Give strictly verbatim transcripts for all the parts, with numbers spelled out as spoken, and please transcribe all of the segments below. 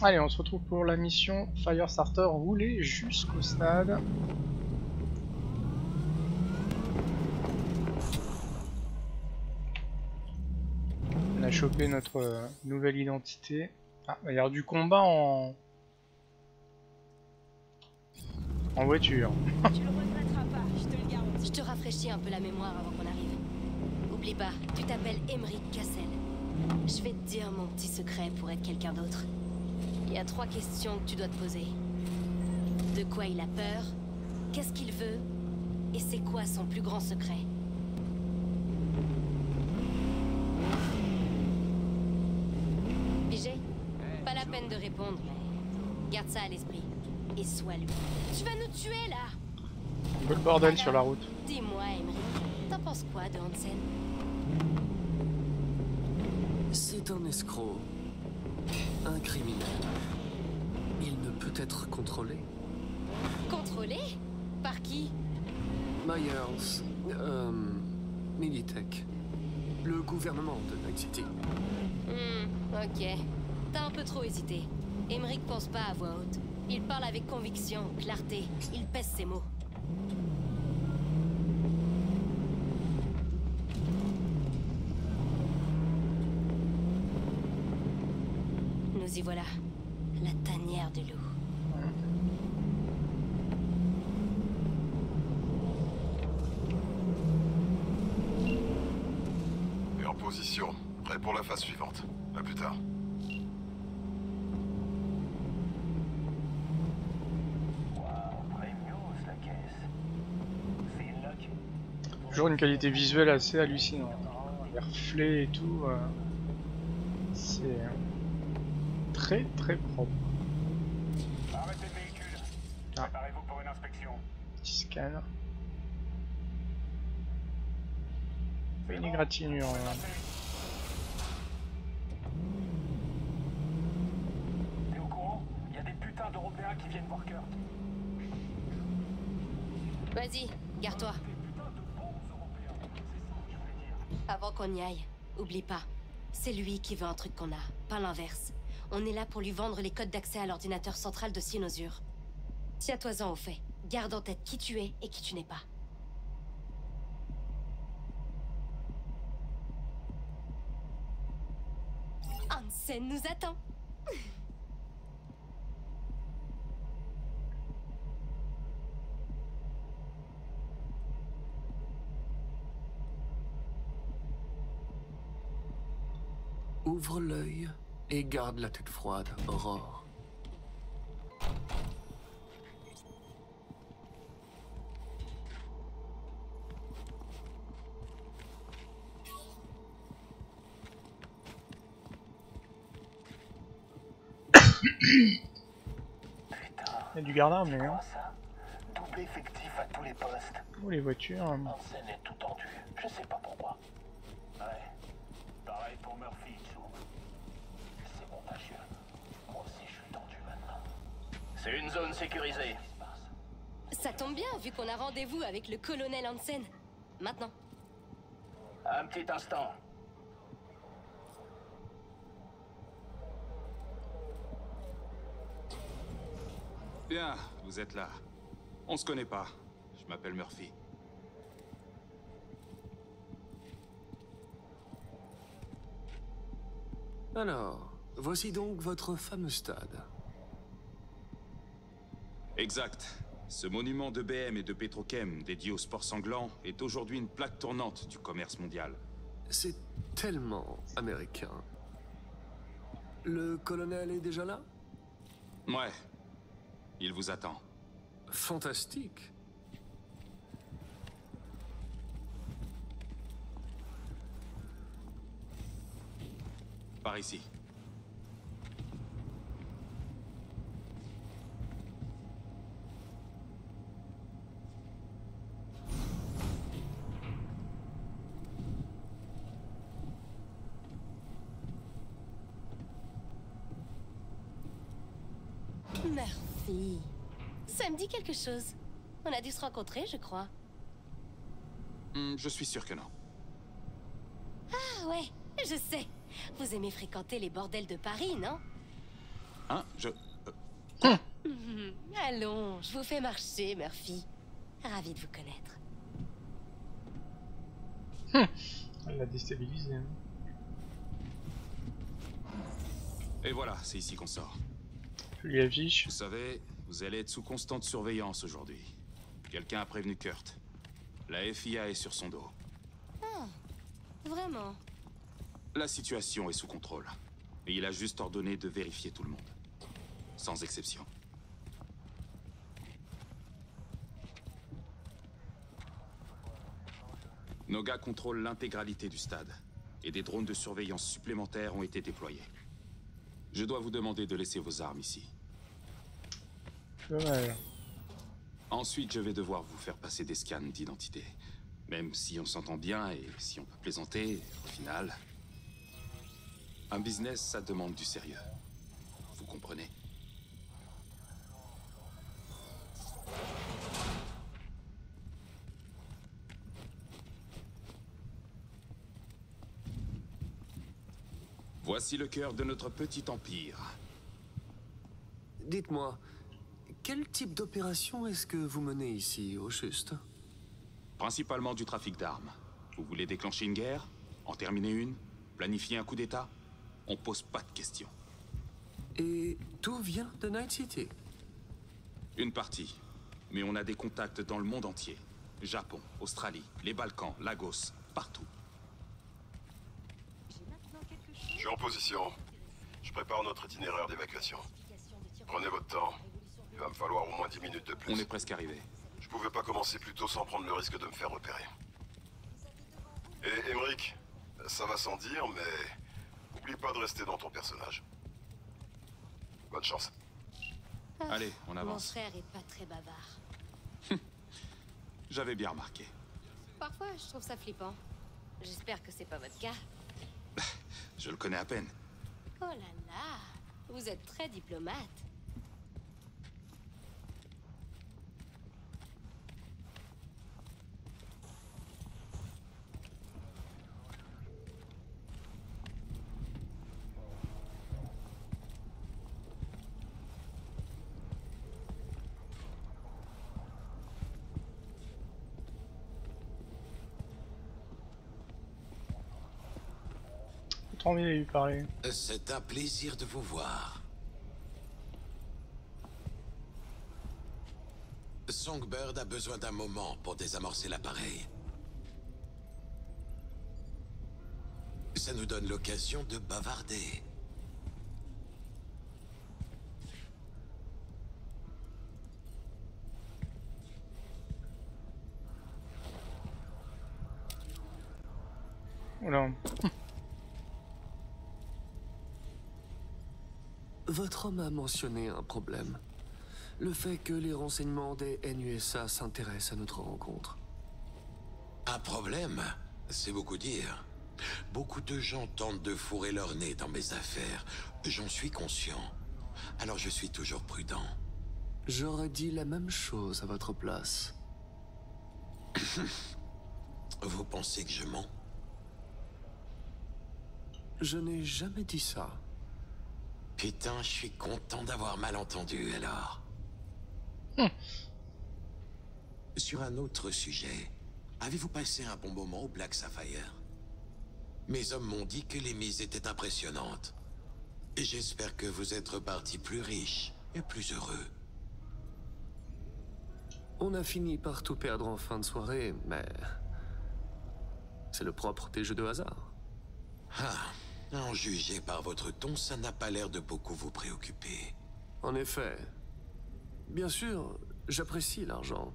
Allez, on se retrouve pour la mission Firestarter, rouler jusqu'au stade. On a chopé notre nouvelle identité. Ah, il y a du combat en... en voiture. Tu le regretteras pas, je te le garantis. Je te rafraîchis un peu la mémoire avant qu'on arrive. Oublie pas, tu t'appelles Emerick Cassel. Je vais te dire mon petit secret pour être quelqu'un d'autre. Il y a trois questions que tu dois te poser. De quoi il a peur? Qu'est-ce qu'il veut? Et c'est quoi son plus grand secret? Pigé? Pas la peine de répondre, mais garde ça à l'esprit. Et sois lui. Tu vas nous tuer là! Un peu de bordel alors, sur la route. Dis-moi, Emerick, t'en penses quoi de Hansen? C'est un escroc. Un criminel. Il ne peut être contrôlé. Contrôlé? Par qui? Myers. Euh, Militech. Le gouvernement de Night City. Hmm, ok. T'as un peu trop hésité. Emerick pense pas à voix haute. Il parle avec conviction, clarté. Il pèse ses mots. Nous y voilà. La tanière du loup. Et en position. Prêt pour la phase suivante. À plus tard. Toujours une qualité visuelle assez hallucinante. Les reflets et tout, euh, c'est très très propre. Arrêtez le véhicule. Ah. Préparez-vous pour une inspection. Petit scan. Une égratignure. T'es au courant? Il y a des putains d'Européens qui viennent voir Kurt. Vas-y, garde-toi. Avant qu'on y aille, oublie pas, c'est lui qui veut un truc qu'on a, pas l'inverse. On est là pour lui vendre les codes d'accès à l'ordinateur central de Cynosure. Tiens-toi-en au fait, garde en tête qui tu es et qui tu n'es pas. Hansen nous attend. Ouvre l'œil et garde la tête froide, Aurore. Il y a du garde-arme, mais hein. Double effectif à tous les postes. Pour les voitures. Hansen est tout tendu, je sais pas pourquoi. Ouais, pareil pour Murphy. C'est une zone sécurisée. Ça tombe bien, vu qu'on a rendez-vous avec le colonel Hansen. Maintenant. Un petit instant. Bien, vous êtes là. On se connaît pas. Je m'appelle Murphy. Alors, voici donc votre fameux stade. Exact. Ce monument de B M et de Petrochem, dédié au sport sanglant, est aujourd'hui une plaque tournante du commerce mondial. C'est tellement américain. Le colonel est déjà là? Ouais. Il vous attend. Fantastique. Par ici. Murphy, ça me dit quelque chose. On a dû se rencontrer, je crois. Mmh, je suis sûr que non. Ah ouais, je sais. Vous aimez fréquenter les bordels de Paris, non? Hein, je... Euh... Mmh. Allons, je vous fais marcher, Murphy. Ravi de vous connaître. Mmh. Elle l'a déstabilisé. Hein. Et voilà, c'est ici qu'on sort. Plus l'affiche. Vous savez, vous allez être sous constante surveillance aujourd'hui. Quelqu'un a prévenu Kurt. La F I A est sur son dos. Ah, vraiment? La situation est sous contrôle. Et il a juste ordonné de vérifier tout le monde. Sans exception. Nos gars contrôlent l'intégralité du stade. Et des drones de surveillance supplémentaires ont été déployés. Je dois vous demander de laisser vos armes ici. Ouais. Ensuite, je vais devoir vous faire passer des scans d'identité. Même si on s'entend bien et si on peut plaisanter, au final... Un business, ça demande du sérieux. Vous comprenez? Voici le cœur de notre petit empire. Dites-moi, quel type d'opération est-ce que vous menez ici, au juste? Principalement du trafic d'armes. Vous voulez déclencher une guerre? En terminer une? Planifier un coup d'État? On pose pas de questions. Et tout vient de Night City? Une partie. Mais on a des contacts dans le monde entier. Japon, Australie, les Balkans, Lagos, partout. Je suis en position. Je prépare notre itinéraire d'évacuation. Prenez votre temps. Il va me falloir au moins dix minutes de plus. On est presque arrivé. Je pouvais pas commencer plus tôt sans prendre le risque de me faire repérer. Et Emerick, ça va sans dire, mais... N'oublie pas de rester dans ton personnage. Bonne chance. Ah, allez, on avance. Mon frère est pas très bavard. J'avais bien remarqué. Parfois, je trouve ça flippant. J'espère que c'est pas votre cas. Je le connais à peine. Oh là là, vous êtes très diplomate. C'est un plaisir de vous voir. Songbird a besoin d'un moment pour désamorcer l'appareil. Ça nous donne l'occasion de bavarder. Oula. Votre homme a mentionné un problème. Le fait que les renseignements des N U S A s'intéressent à notre rencontre. Un problème? C'est beaucoup dire. Beaucoup de gens tentent de fourrer leur nez dans mes affaires. J'en suis conscient. Alors je suis toujours prudent. J'aurais dit la même chose à votre place. Vous pensez que je mens? Je n'ai jamais dit ça. Putain, je suis content d'avoir mal entendu, alors. Mmh. Sur un autre sujet, avez-vous passé un bon moment au Black Sapphire? Mes hommes m'ont dit que les mises étaient impressionnantes. Et j'espère que vous êtes repartis plus riches et plus heureux. On a fini par tout perdre en fin de soirée, mais... C'est le propre des jeux de hasard. Ah. En jugé par votre ton, ça n'a pas l'air de beaucoup vous préoccuper. En effet. Bien sûr, j'apprécie l'argent.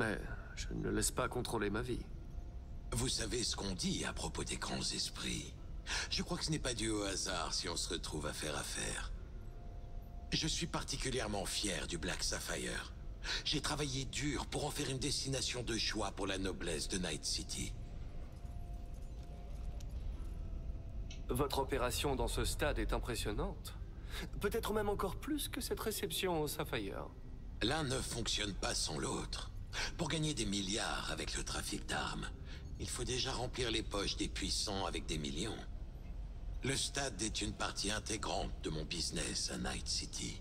Mais je ne le laisse pas contrôler ma vie. Vous savez ce qu'on dit à propos des grands esprits. Je crois que ce n'est pas dû au hasard si on se retrouve à faire affaire. Je suis particulièrement fier du Black Sapphire. J'ai travaillé dur pour en faire une destination de choix pour la noblesse de Night City. Votre opération dans ce stade est impressionnante. Peut-être même encore plus que cette réception au Sapphire. L'un ne fonctionne pas sans l'autre. Pour gagner des milliards avec le trafic d'armes, il faut déjà remplir les poches des puissants avec des millions. Le stade est une partie intégrante de mon business à Night City.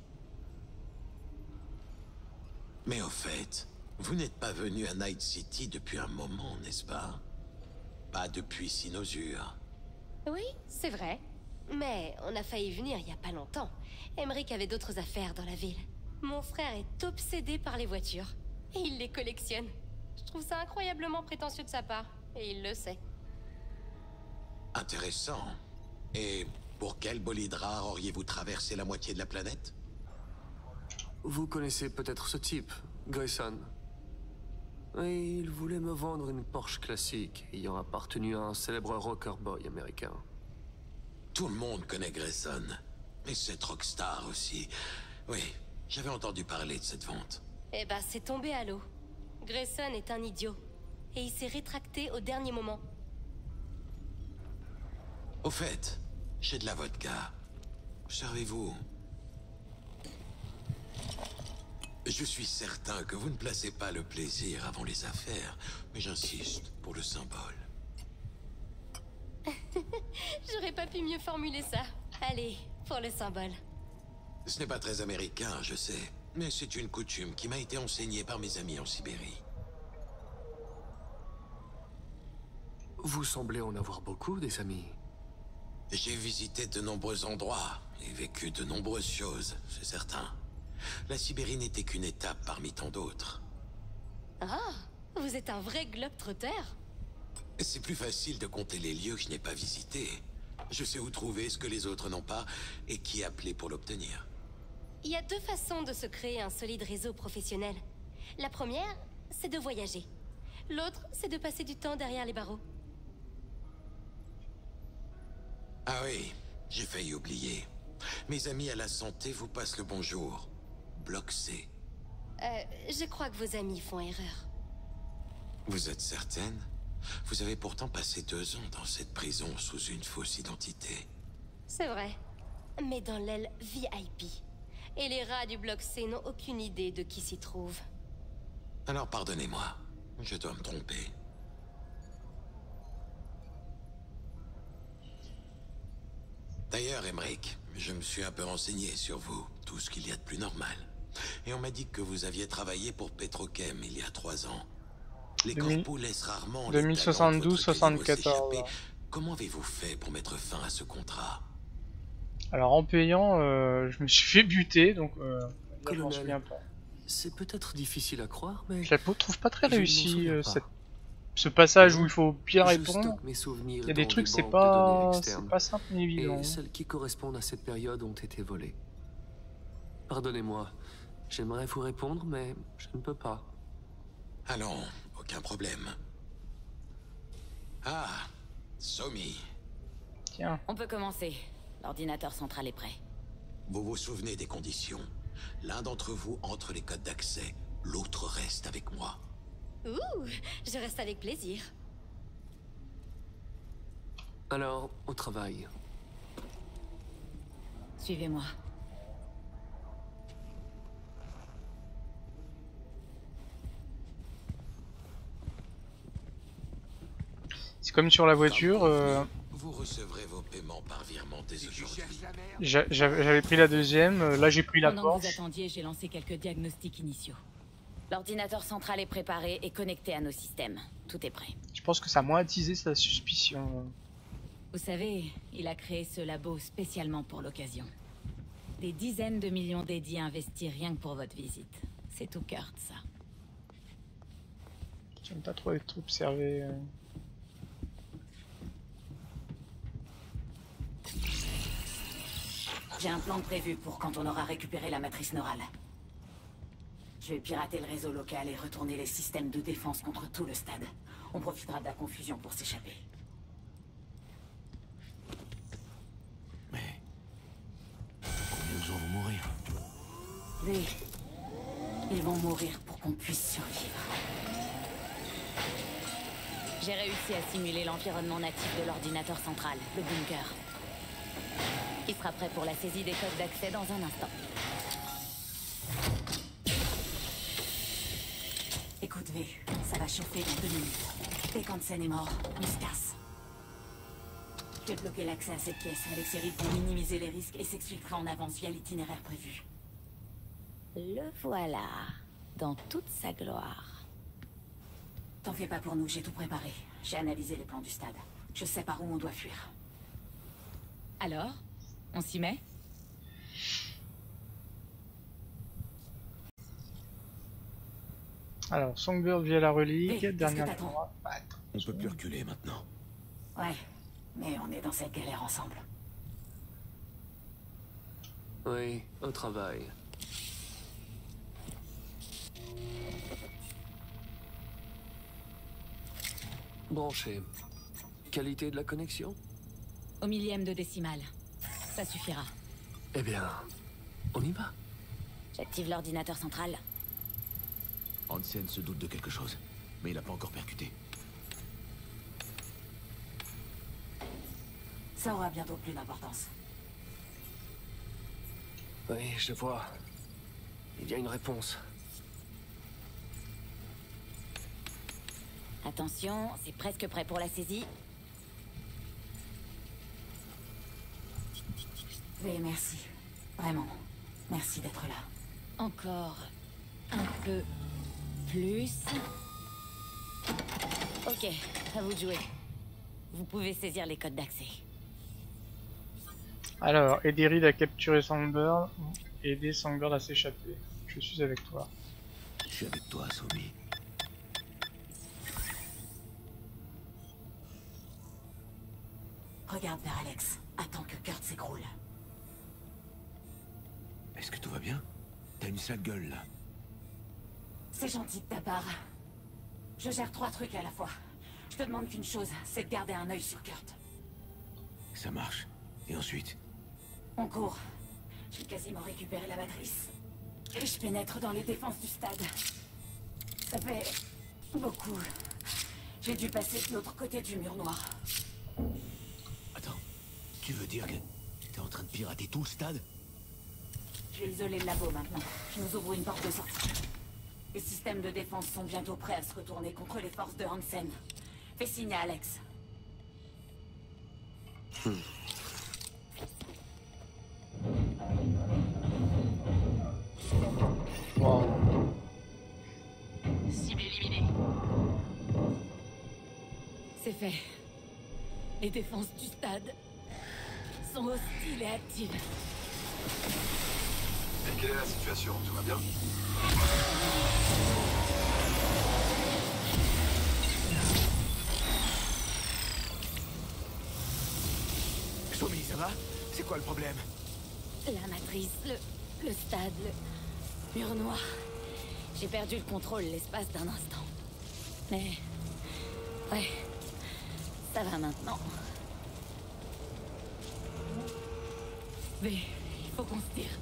Mais au fait, vous n'êtes pas venu à Night City depuis un moment, n'est-ce pas? Pas depuis Cynosure. Oui, c'est vrai. Mais on a failli venir il n'y a pas longtemps. Emerick avait d'autres affaires dans la ville. Mon frère est obsédé par les voitures. Et il les collectionne. Je trouve ça incroyablement prétentieux de sa part. Et il le sait. Intéressant. Et pour quel bolide rare auriez-vous traversé la moitié de la planète? Vous connaissez peut-être ce type, Grayson. Et il voulait me vendre une Porsche classique, ayant appartenu à un célèbre rocker boy américain. Tout le monde connaît Grayson. Et cette rockstar aussi. Oui, j'avais entendu parler de cette vente. Eh ben, c'est tombé à l'eau. Grayson est un idiot. Et il s'est rétracté au dernier moment. Au fait, j'ai de la vodka. Servez-vous. Je suis certain que vous ne placez pas le plaisir avant les affaires, mais j'insiste pour le symbole. J'aurais pas pu mieux formuler ça. Allez, pour le symbole. Ce n'est pas très américain, je sais, mais c'est une coutume qui m'a été enseignée par mes amis en Sibérie. Vous semblez en avoir beaucoup, des amis. J'ai visité de nombreux endroits et vécu de nombreuses choses, c'est certain. La Sibérie n'était qu'une étape parmi tant d'autres. Ah, vous êtes un vrai globe-trotter. C'est plus facile de compter les lieux que je n'ai pas visités. Je sais où trouver ce que les autres n'ont pas et qui appeler pour l'obtenir. Il y a deux façons de se créer un solide réseau professionnel. La première, c'est de voyager. L'autre, c'est de passer du temps derrière les barreaux. Ah oui, j'ai failli oublier. Mes amis à la santé vous passent le bonjour. Bloc C. Euh, je crois que vos amis font erreur. Vous êtes certaine? Vous avez pourtant passé deux ans dans cette prison sous une fausse identité. C'est vrai, mais dans l'aile V I P. Et les rats du Bloc C n'ont aucune idée de qui s'y trouve. Alors pardonnez-moi, je dois me tromper. D'ailleurs, Emerick, je me suis un peu renseigné sur vous, tout ce qu'il y a de plus normal. Et on m'a dit que vous aviez travaillé pour Petrochem il y a trois ans. Les corpos laissent rarement les talents de votre client s'échapper. Comment avez-vous fait pour mettre fin à ce contrat? Alors en payant, euh, je me suis fait buter, donc euh, je m'en souviens pas. C'est peut-être difficile à croire, mais je la trouve pas très réussie euh, cette... ce passage où il faut bien répondre. Il y a des trucs, c'est pas, c'est pas simple ni évident. Et celles qui correspondent à cette période ont été volées. Pardonnez-moi, j'aimerais vous répondre, mais je ne peux pas. Allons, aucun problème. Ah, Somi. Tiens. On peut commencer. L'ordinateur central est prêt. Vous vous souvenez des conditions? L'un d'entre vous entre les codes d'accès, l'autre reste avec moi. Ouh, je reste avec plaisir. Alors, au travail. Suivez-moi. C'est comme sur la voiture. Euh... Vous recevrez vos paiements par virement dès aujourd'hui. J'avais pris la deuxième, là j'ai pris la Porsche. Vous attendiez, j'ai lancé quelques diagnostics initiaux. L'ordinateur central est préparé et connecté à nos systèmes. Tout est prêt. Je pense que ça a moins attisé sa suspicion. Vous savez, il a créé ce labo spécialement pour l'occasion. Des dizaines de millions dédiés investis rien que pour votre visite. C'est tout cœur de ça. J'aime pas trop être observé. J'ai un plan prévu pour quand on aura récupéré la matrice neurale. Je vais pirater le réseau local et retourner les systèmes de défense contre tout le stade. On profitera de la confusion pour s'échapper. Mais... combien de gens vont mourir? Oui. Ils vont mourir pour qu'on puisse survivre. J'ai réussi à simuler l'environnement natif de l'ordinateur central, le bunker. Il sera prêt pour la saisie des codes d'accès dans un instant. Écoute V, ça va chauffer dans deux minutes. Dès qu'Hansen est mort, on se casse. Je te bloquerai l'accès à cette caisse avec ses rides pour minimiser les risques et s'exfiltrera en avance via l'itinéraire prévu. Le voilà, dans toute sa gloire. T'en fais pas pour nous, j'ai tout préparé. J'ai analysé les plans du stade. Je sais par où on doit fuir. Alors, on s'y met ? Alors, Songbird via la relique, hey, dernière fois. On peut plus reculer maintenant. Ouais, mais on est dans cette galère ensemble. Oui, au travail. Branché. Qualité de la connexion? Au millième de décimale. Ça suffira. Eh bien, on y va. J'active l'ordinateur central. Hansen se doute de quelque chose, mais il n'a pas encore percuté. Ça aura bientôt plus d'importance. Oui, je vois. Il y a une réponse. Attention, c'est presque prêt pour la saisie. Oui, merci. Vraiment. Merci d'être là. Encore un peu... plus. Ok, à vous de jouer. Vous pouvez saisir les codes d'accès. Alors, aider Reed à capturer Sandberg, aider Sandberg à s'échapper. Je suis avec toi. Je suis avec toi, Somi. Regarde vers Alex. Attends que Kurt s'écroule. Est-ce que tout va bien? T'as une sale gueule là. C'est gentil de ta part. Je gère trois trucs à la fois. Je te demande qu'une chose, c'est de garder un œil sur Kurt. Ça marche. Et ensuite? On court. J'ai quasiment récupéré la matrice. Et je pénètre dans les défenses du stade. Ça fait... beaucoup. J'ai dû passer de l'autre côté du mur noir. Attends. Tu veux dire que... t'es en train de pirater tout le stade? Je vais isoler le labo maintenant. Je nous ouvre une porte de sortie. Les systèmes de défense sont bientôt prêts à se retourner contre les forces de Hansen. Fais signe à Alex. Hmm. Wow. Cible éliminée. C'est fait. Les défenses du stade sont hostiles et actives. Et quelle est la situation? Tout va bien? Somi, ça va? C'est quoi le problème? La matrice, le, le stade, le mur noir. J'ai perdu le contrôle l'espace d'un instant. Mais... ouais, ça va maintenant. Mais il faut qu'on se tire.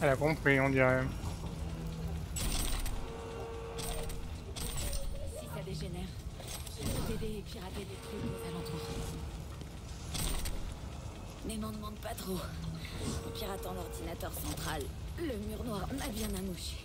Elle a compris, on dirait. Si ça dégénère, je vais t'aider et pirater des trucs aux alentours. Mais m'en demande pas trop. En piratant l'ordinateur central, le mur noir m'a bien amouché.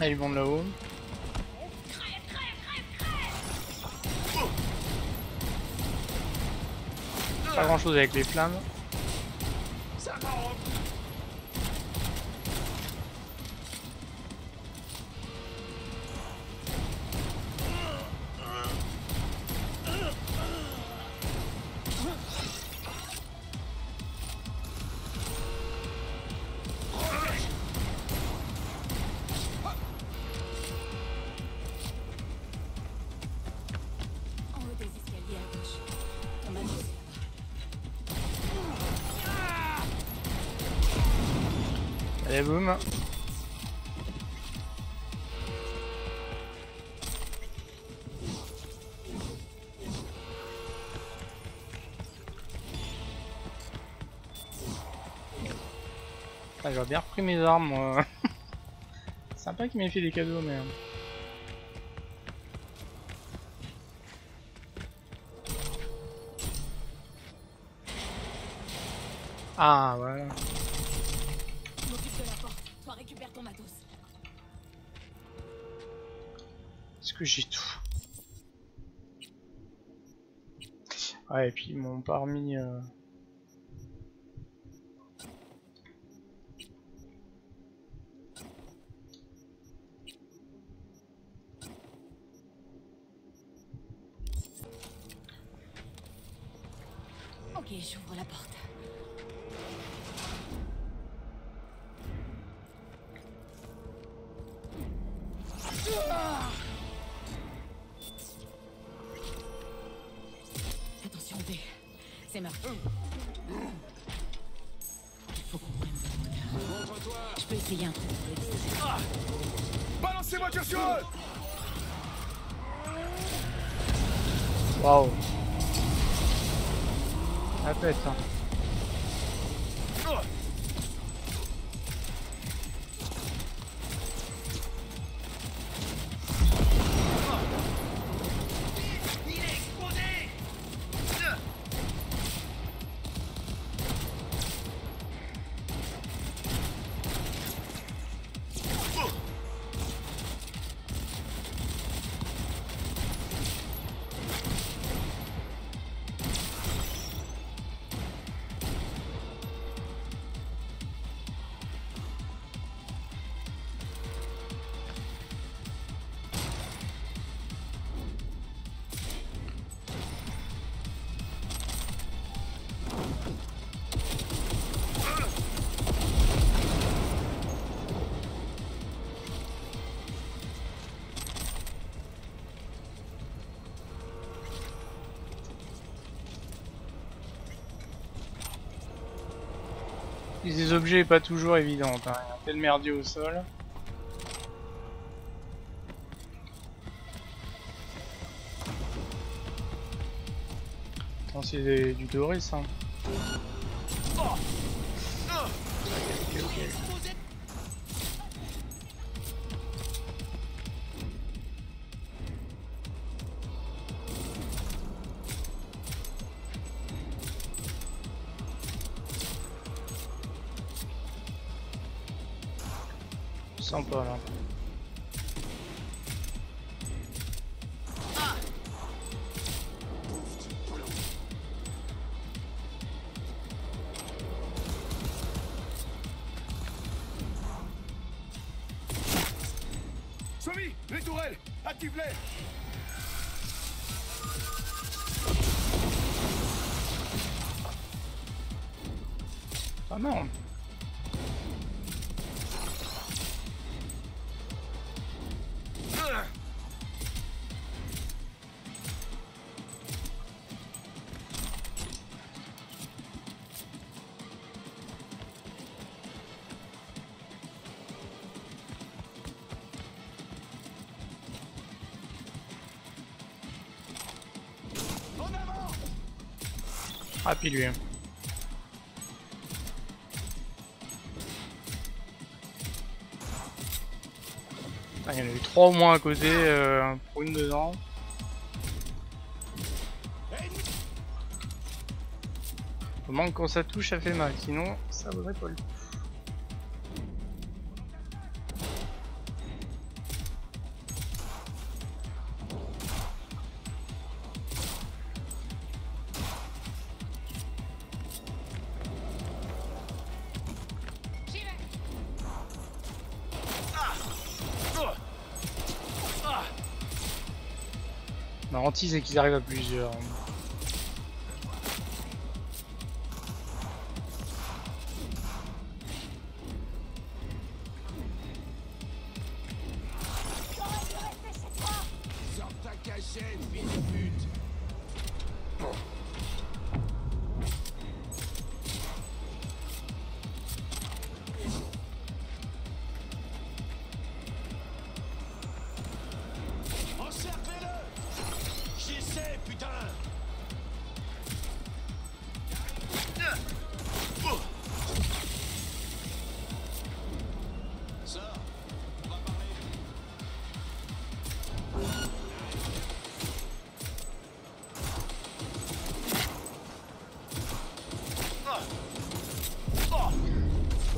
Là, ils vont de là-haut. Pas grand chose avec les flammes. Et boum. Ah, j'ai bien repris mes armes moi. Sympa qu'il m'ait fait des cadeaux mais... Ah voilà. J'ai tout. Ouais, et puis ils m'ont pas remis. Euh... Ok, j'ouvre la porte. Waouh, la pète hein. Les objets pas toujours évidents, hein. Il y a un tel merdier au sol. Attends, c'est des... du doré ça. Oh. Okay, okay, okay. Sympa là. Tommy, les tourelles, active-les. Ah non. Ah puis lui. Ah, il y en a eu trois au moins à côté, euh, pour une dedans. Au moins quand ça touche ça fait mal, sinon ça vaudrait pas le coup. Ma hantise c'est qu'ils arrivent à plusieurs.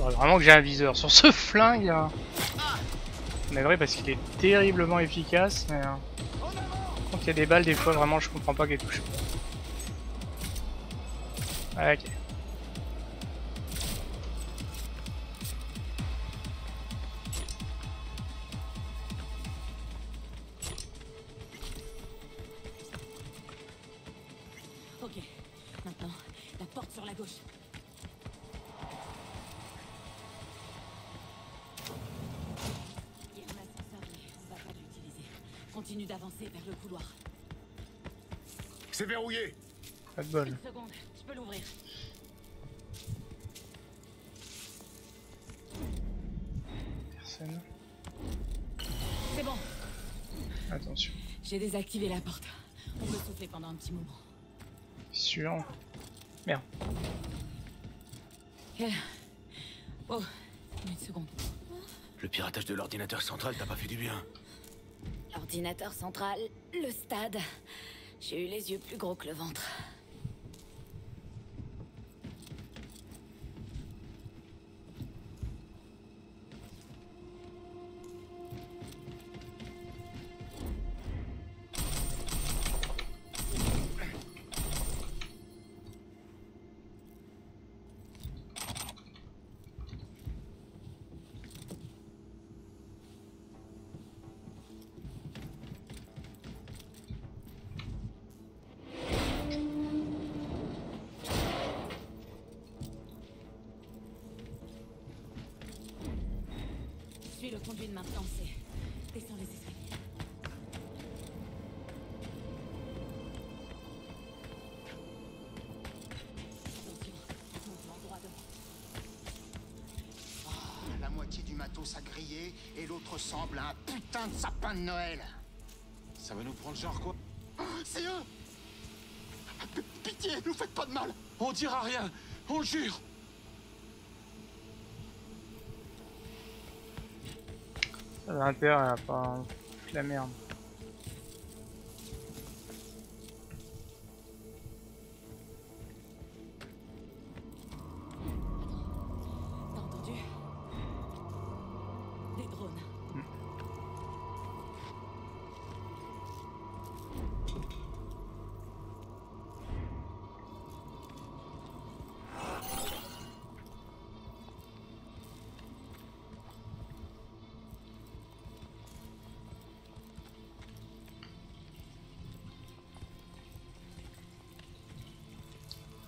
Vraiment que j'ai un viseur sur ce flingue là. Mais vrai parce qu'il est terriblement efficace. Mais... Quand il y a des balles des fois vraiment je comprends pas qu'elles touchent. Ok. Pas de bol. Une seconde, je peux l'ouvrir. Personne. C'est bon. Attention. J'ai désactivé la porte. On peut souffler pendant un petit moment. Sûr. Merde. Quelle... Oh, une seconde. Le piratage de l'ordinateur central t'a pas fait du bien. L'ordinateur central, le stade. J'ai eu les yeux plus gros que le ventre. Et l'autre semble à un putain de sapin de Noël. Ça va nous prendre genre quoi? C'est eux. P Pitié, nous faites pas de mal. On dira rien, on le jure. Ça a intérêt à pas la merde.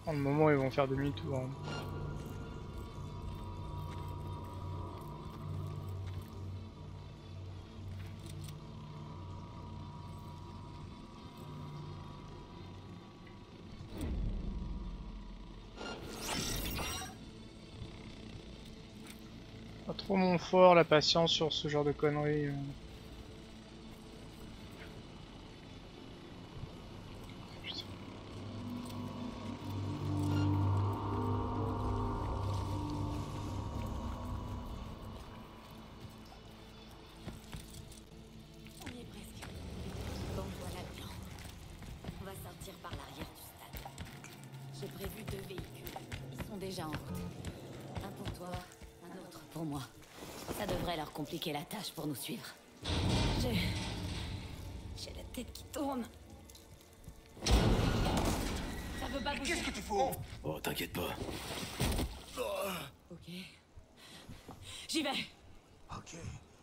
Le moment où ils vont faire demi-tour. Hein. Pas trop mon fort la patience sur ce genre de conneries. Euh. La tâche pour nous suivre. J'ai... J'ai la tête qui tourne. Ça veut pas. Qu'est-ce que tu fous? Oh, t'inquiète pas. Ok. J'y vais. Ok.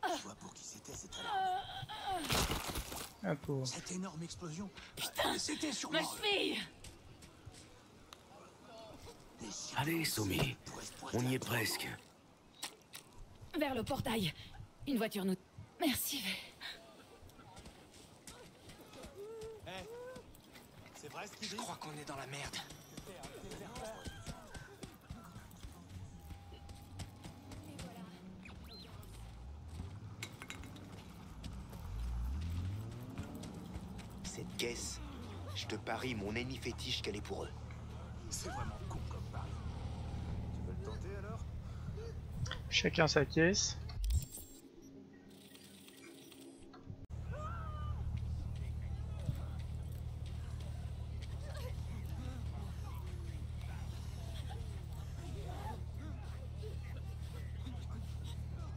Je vois pour qui c'était cette alarme. Ah, cette énorme explosion. Putain, c'était sur ma cheville. Allez, Sommé. On y est presque. Vers le portail. Une voiture nous... Merci. Hey. C'est vrai ce qu'il dit ? Je crois qu'on est dans la merde. Cette caisse, je te parie mon ennemi fétiche qu'elle est pour eux. C'est vraiment con comme pari. Tu veux le tenter alors ? Chacun sa caisse.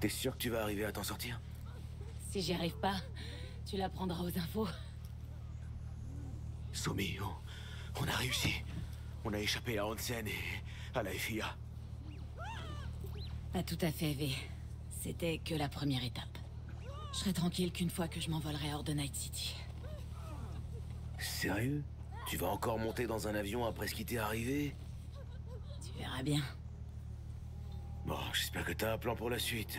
T'es sûr que tu vas arriver à t'en sortir? Si j'y arrive pas, tu la prendras aux infos. Sommé, on, on a réussi. On a échappé à Hansen et à la F I A. Pas tout à fait, V. C'était que la première étape. Je serai tranquille qu'une fois que je m'envolerai hors de Night City. Sérieux? Tu vas encore monter dans un avion après ce qui t'est arrivé? Tu verras bien. Bon, j'espère que t'as un plan pour la suite.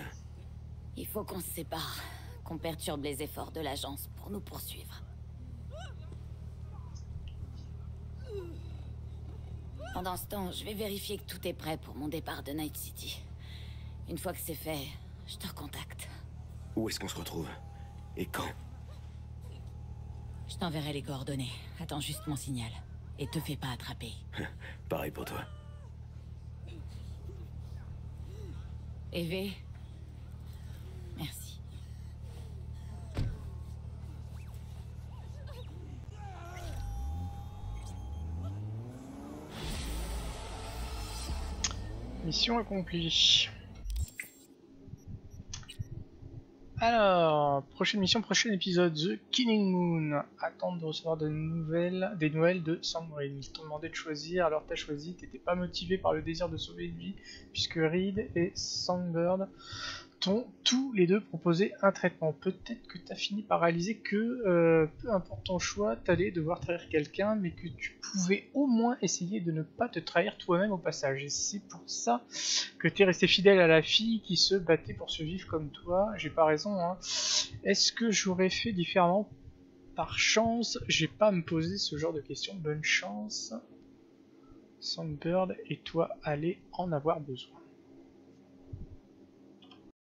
Il faut qu'on se sépare, qu'on perturbe les efforts de l'agence pour nous poursuivre. Pendant ce temps, je vais vérifier que tout est prêt pour mon départ de Night City. Une fois que c'est fait, je te recontacte. Où est-ce qu'on se retrouve? Et quand? Je t'enverrai les coordonnées. Attends juste mon signal. Et te fais pas attraper. Pareil pour toi. Eve, merci. Mission accomplie. Alors, prochaine mission, prochain épisode, The Killing Moon. Attendre de recevoir des nouvelles, des nouvelles de Sandberg. Ils t'ont demandé de choisir, alors t'as choisi, t'étais pas motivé par le désir de sauver une vie, puisque Reed et Songbird t'ont tous les deux proposé un traitement. Peut-être que t'as fini par réaliser que, euh, peu importe ton choix, t'allais devoir trahir quelqu'un, mais que tu pouvais au moins essayer de ne pas te trahir toi-même au passage. Et c'est pour ça que t'es resté fidèle à la fille qui se battait pour se vivre comme toi. J'ai pas raison. Hein. Est-ce que j'aurais fait différemment par chance? J'ai pas à me poser ce genre de questions. Bonne chance, Sandberg, et toi, allez en avoir besoin.